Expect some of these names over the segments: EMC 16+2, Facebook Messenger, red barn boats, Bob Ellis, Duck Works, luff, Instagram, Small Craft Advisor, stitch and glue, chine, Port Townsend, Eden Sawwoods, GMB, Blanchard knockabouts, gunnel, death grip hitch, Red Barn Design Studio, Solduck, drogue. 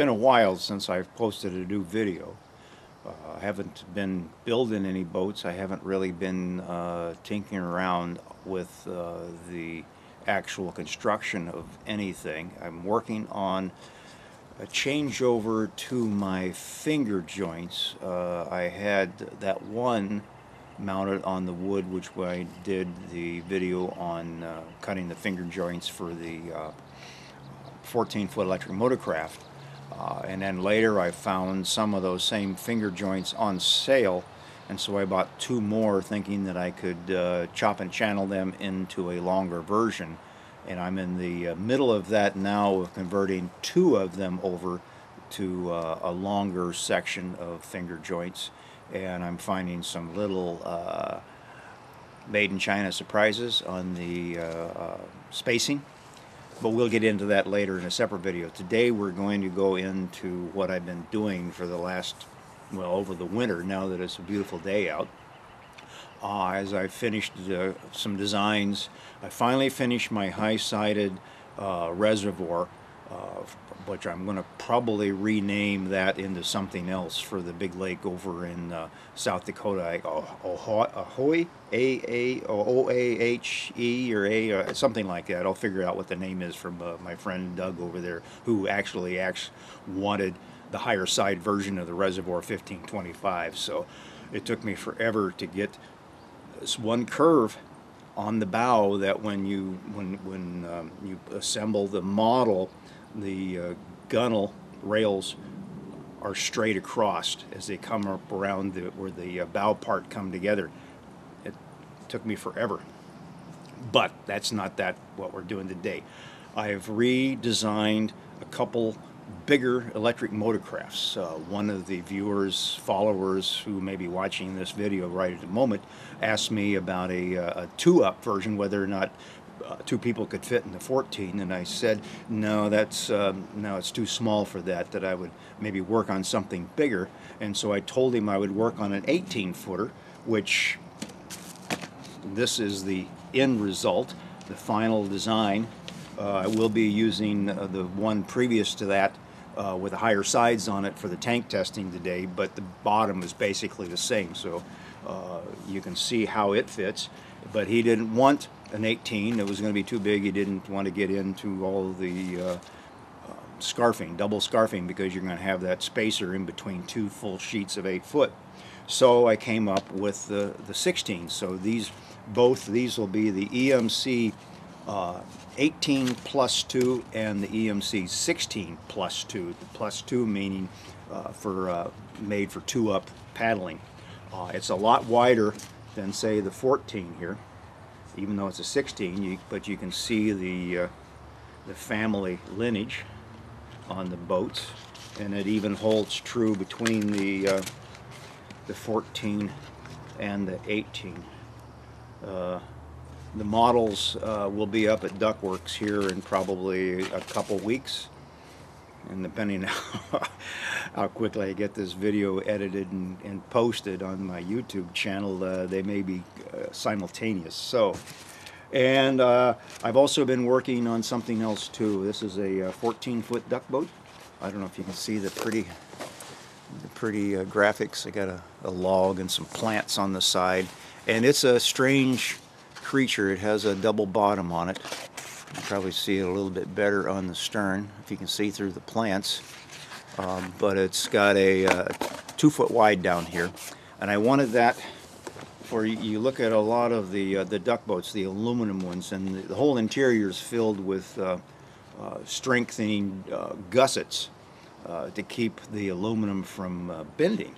been a while since I've posted a new video. I haven't been building any boats. I haven't really been tinkering around with the actual construction of anything. I'm working on a changeover to my finger joints. I had that one mounted on the wood, which I did the video on cutting the finger joints for the 14-foot electric motorcraft. And then later I found some of those same finger joints on sale, and so I bought two more thinking that I could chop and channel them into a longer version. And I'm in the middle of that now, of converting two of them over to a longer section of finger joints. And I'm finding some little made in China surprises on the spacing. But we'll get into that later in a separate video. Today we're going to go into what I've been doing for the last, well, over the winter, now that it's a beautiful day out. As I finished some designs, I finally finished my high-sided reservoir, which I'm going to probably rename that into something else for the big lake over in South Dakota. Ahoy? A-A-O-A-H-E or A, something like that. I'll figure out what the name is from my friend Doug over there, who actually wanted the higher side version of the reservoir 1525. So it took me forever to get this one curve on the bow that when you assemble the model, the gunnel rails are straight across as they come up around where the bow part come together. It took me forever, but that's not what we're doing today. I've redesigned a couple bigger electric motorcrafts. One of the followers who may be watching this video right at the moment asked me about a two-up version, whether or not two people could fit in the 14, and I said no, that's no, it's too small for that, that I would maybe work on something bigger. And so I told him I would work on an 18-footer, which this is the end result, the final design. I will be using the one previous to that with the higher sides on it for the tank testing today, but the bottom is basically the same, so you can see how it fits. But he didn't want an 18, it was going to be too big. He didn't want to get into all the scarfing, double scarfing, because you're going to have that spacer in between two full sheets of 8 foot. So I came up with the 16. So both these will be the EMC 18+2 and the EMC 16+2. The +2 meaning made for two up paddling. It's a lot wider than say the 14 here, even though it's a 16. But you can see the family lineage on the boats, and it even holds true between the 14 and the 18. The models will be up at Duck Works here in probably a couple weeks, and depending on how quickly I get this video edited and posted on my YouTube channel, they may be simultaneous. So, and I've also been working on something else too. This is a 14-foot duck boat. I don't know if you can see the pretty graphics. I got a log and some plants on the side, and it's a strange creature. It has a double bottom on it. You can probably see it a little bit better on the stern if you can see through the plants. But it's got a 2 foot wide down here, and I wanted that for you look at a lot of the duck boats, the aluminum ones, and the whole interior is filled with strengthening gussets to keep the aluminum from bending.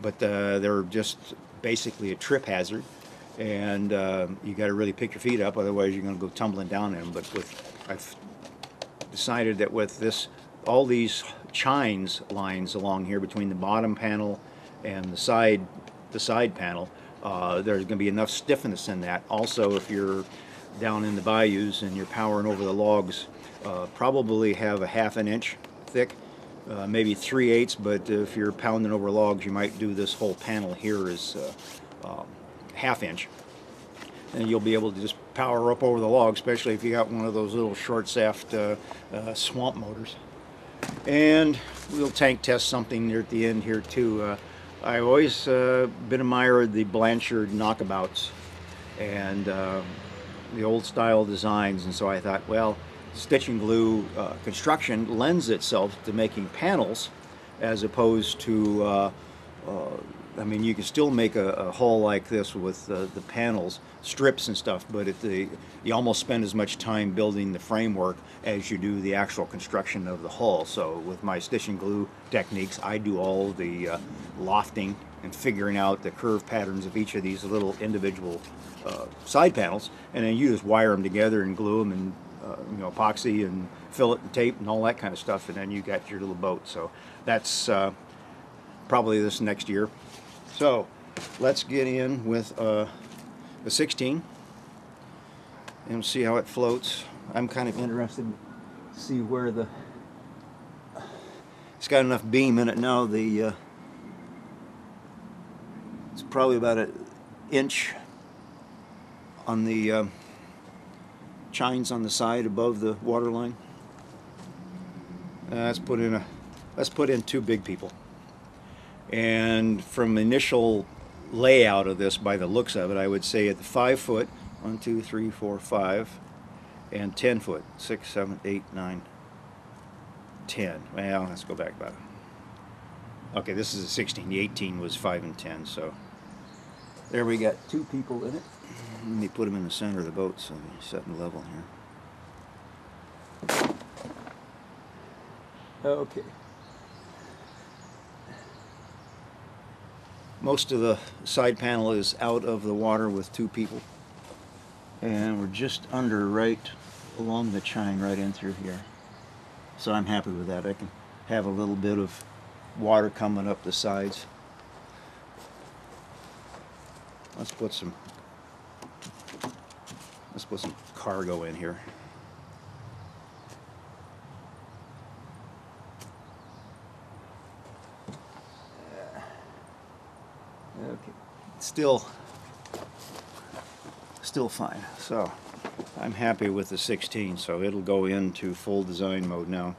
But they're just basically a trip hazard, and you got to really pick your feet up, otherwise you're going to go tumbling down in them. But I've decided that with this, all these chines lines along here between the bottom panel and the side panel, there's going to be enough stiffness in that. Also, if you're down in the bayous and you're powering over the logs, probably have a half an inch thick, maybe 3/8, but if you're pounding over logs, you might do this whole panel here is half inch, and you'll be able to just power up over the log, especially if you got one of those little short-shaft swamp motors. And we'll tank test something near at the end here too. I've always been admired the Blanchard knockabouts and the old style designs, and so I thought, well, stitching glue construction lends itself to making panels as opposed to, I mean, you can still make a hull like this with the panels, strips and stuff, but you almost spend as much time building the framework as you do the actual construction of the hull. So with my stitching glue techniques, I do all the lofting and figuring out the curve patterns of each of these little individual side panels, and then you just wire them together and glue them and you know, epoxy and fillet and tape and all that kind of stuff, and then you got your little boat. So that's probably this next year. So let's get in with the 16 and see how it floats. I'm kind of interested to see where the, it's got enough beam in it now, the it's probably about an inch on the chines on the side above the water line. Let's put in two big people. And from initial layout of this, by the looks of it, I would say at the 5 foot, 1, 2, 3, 4, 5, and 10 foot, 6, 7, 8, 9, 10. Well, let's go back about it. Okay, this is a 16. The 18 was 5 and 10, so there we got two people in it. Let me put them in the center of the boat so they're set and level here. Okay. Most of the side panel is out of the water with two people. And we're just under right along the chine right in through here. So I'm happy with that. I can have a little bit of water coming up the sides. Let's put some cargo in here. Okay, still fine. So I'm happy with the 16, so it'll go into full design mode now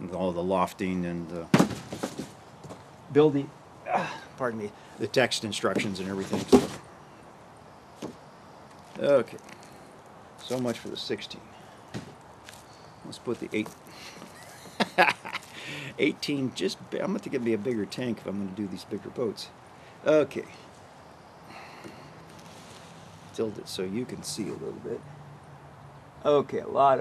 with all the lofting and building, pardon me, the text instructions and everything. Okay, so much for the 16. Let's put the 18, just, I'm going to have to give me a bigger tank if I'm going to do these bigger boats. Okay. Tilt it so you can see a little bit. Okay, a lot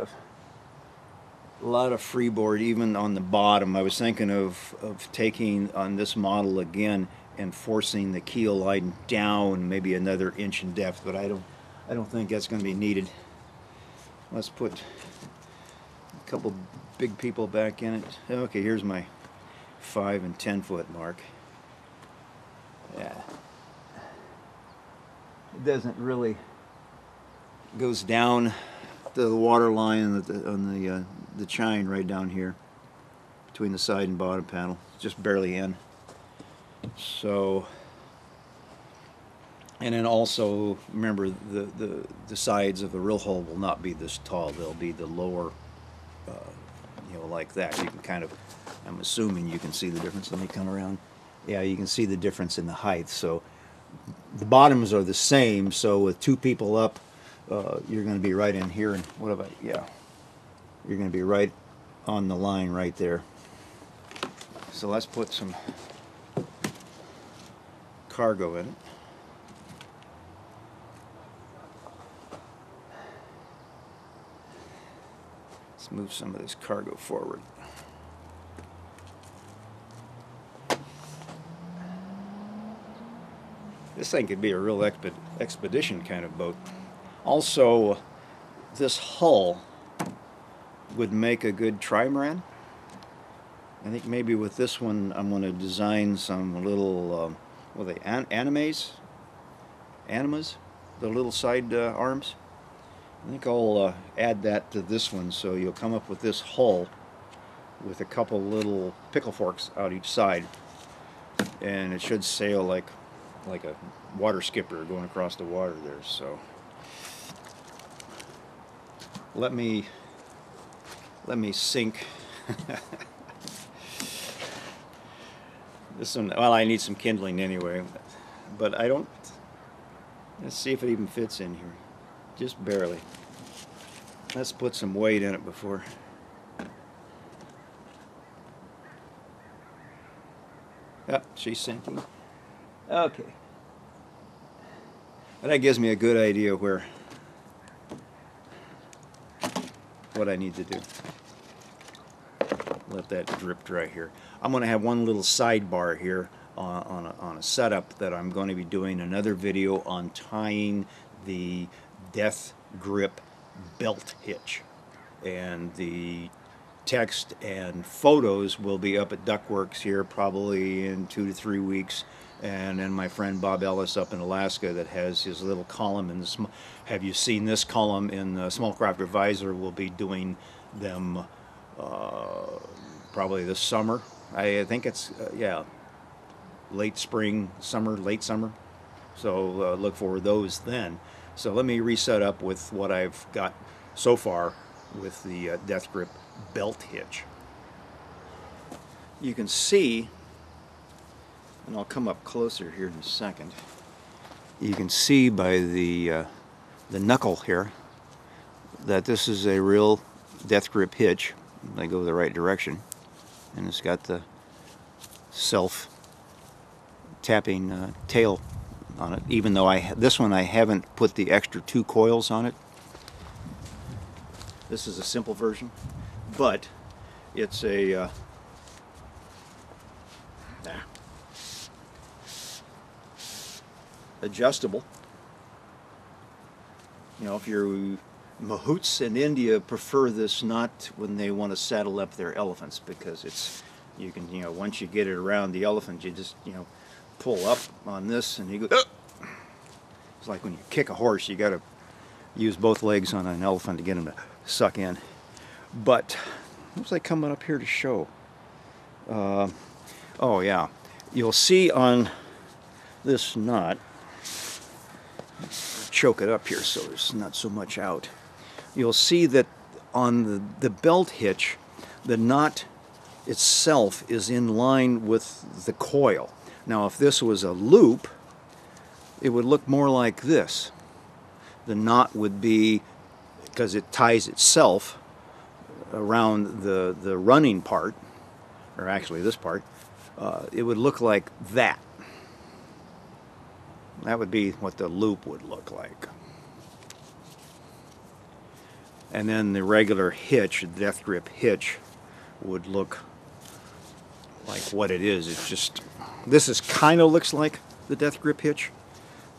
of freeboard even on the bottom. I was thinking of taking on this model again and forcing the keel line down maybe another inch in depth, but I don't think that's going to be needed. Let's put a couple big people back in it. Okay, here's my 5 and 10 foot mark. Yeah, it doesn't really, it goes down to the water line on the chine right down here between the side and bottom panel, just barely in. So. And then also, remember, the sides of the real hull will not be this tall. They'll be the lower, you know, like that. You can kind of, I'm assuming you can see the difference. Let me come around. Yeah, you can see the difference in the height. So the bottoms are the same. So with two people up, you're going to be right in here. And what about, yeah, you're going to be right on the line right there. So let's put some cargo in it. Let's move some of this cargo forward. This thing could be a real expedition kind of boat. Also, this hull would make a good trimaran. I think maybe with this one I'm going to design some little, what are they, animas, the little side arms. I think I'll add that to this one, so you'll come up with this hull with a couple little pickle forks out each side, and it should sail like a water skipper going across the water there. So let me sink This one, well, I need some kindling anyway, but I don't, let's see if it even fits in here, just barely. Let's put some weight in it before. Oh, she's sinking. Okay. But that gives me a good idea where, what I need to do. Let that drip dry here. I'm going to have one little sidebar here on a setup that I'm going to be doing another video on, tying the death grip belt hitch, and the text and photos will be up at Duck Works here probably in 2 to 3 weeks, and then my friend Bob Ellis up in Alaska that has his little column in the, have you seen this column in the Small Craft Advisor, will be doing them probably this summer. I think it's yeah, late spring, summer, late summer, so look for those then. So let me reset up with what I've got so far with the death grip belt hitch. You can see, and I'll come up closer here in a second, you can see by the knuckle here that this is a real death grip hitch. They go the right direction, and it's got the self tapping tail on it, even though this one I haven't put the extra 2 coils on it. This is a simple version, but it's a adjustable. You know, if your mahouts in India prefer this knot when they want to saddle up their elephants, because it's, you can, you know, once you get it around the elephant, you just, you know, pull up on this and you go. Oh! It's like when you kick a horse, you got to use both legs on an elephant to get him to suck in. But what's that coming up here to show? Oh yeah, you'll see on this knot, choke it up here so there's not so much out, you'll see that on the belt hitch the knot itself is in line with the coil. Now if this was a loop, it would look more like this. The knot would be, because it ties itself around the running part, or actually this part, it would look like that. That would be what the loop would look like. And then the regular hitch, the death grip hitch, would look like what it is. It's just, this is kind of looks like the death grip hitch,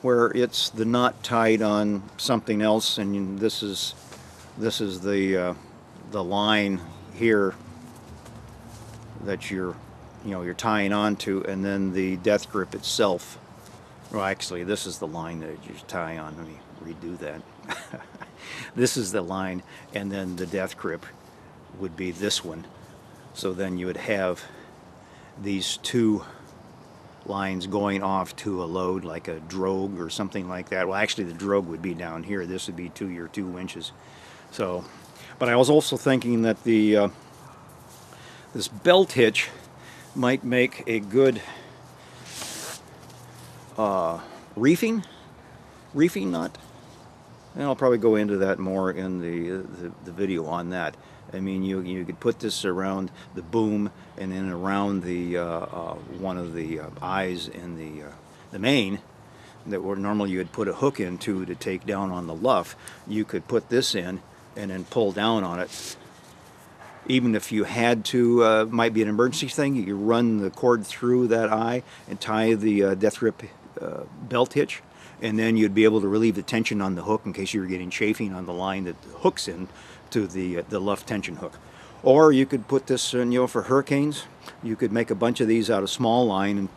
where it's the knot tied on something else, and this is the line here that you're tying onto, and then the death grip itself. Well, actually, this is the line that you tie on. Let me redo that. This is the line, and then the death grip would be this one. So then you would have these 2 lines going off to a load, like a drogue or something like that. Well, actually the drogue would be down here. This would be 2 inches. So, but I was also thinking that the this belt hitch might make a good reefing knot, and I'll probably go into that more in the video on that. I mean, you could put this around the boom, and then around the one of the eyes in the main that were normally you would put a hook into to take down on the luff. You could put this in and then pull down on it. Even if you had to, might be an emergency thing, you run the cord through that eye and tie the death grip belt hitch, and then you'd be able to relieve the tension on the hook in case you were getting chafing on the line that hooks in to the luff tension hook. Or you could put this in, you know, for hurricanes. You could make a bunch of these out of small line and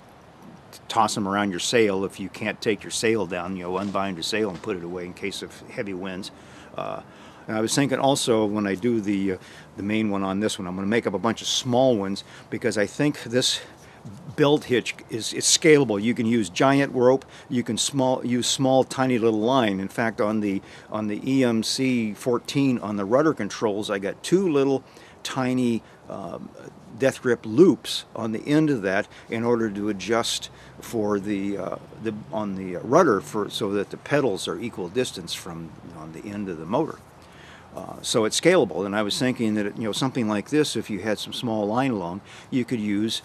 toss them around your sail if you can't take your sail down. You know, unbind your sail and put it away in case of heavy winds. And I was thinking also, when I do the main one on this one, I'm going to make up a bunch of small ones, because I think this belt hitch is scalable. You can use giant rope. You can use small, tiny little line. In fact, on the EMC 14 on the rudder controls, I got 2 little tiny death grip loops on the end of that in order to adjust for the on the rudder for so that the pedals are equal distance from on the end of the motor. So it's scalable, and I was thinking that something like this, if you had some small line along, you could use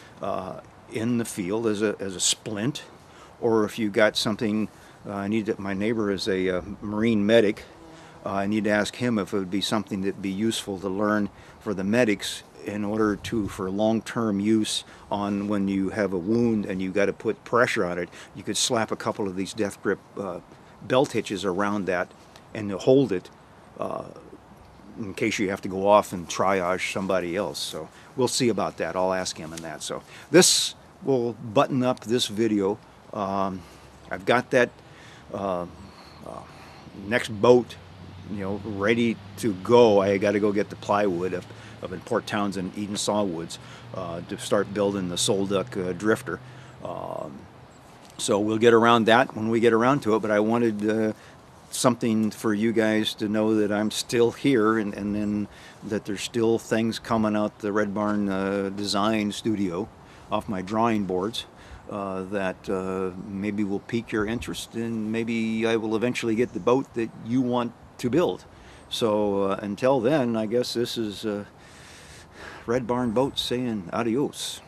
in the field as a splint, or if you got something. I need that. My neighbor is a Marine medic. I need to ask him if it would be something that'd be useful to learn for the medics in order to for long-term use on when you have a wound and you got to put pressure on it. You could slap a couple of these death grip belt hitches around that and hold it in case you have to go off and triage somebody else. So we'll see about that. I'll ask him on that. So this will button up this video. I've got that next boat, ready to go. I got to go get the plywood up in Port Townsend, Eden Sawwoods, to start building the Solduck drifter. So we'll get around that when we get around to it. But I wanted something for you guys to know that I'm still here, and then that there's still things coming out the Red Barn Design Studio off my drawing boards. That maybe will pique your interest, and maybe I will eventually get the boat that you want to build. So until then, I guess this is Red Barn Boat saying adios.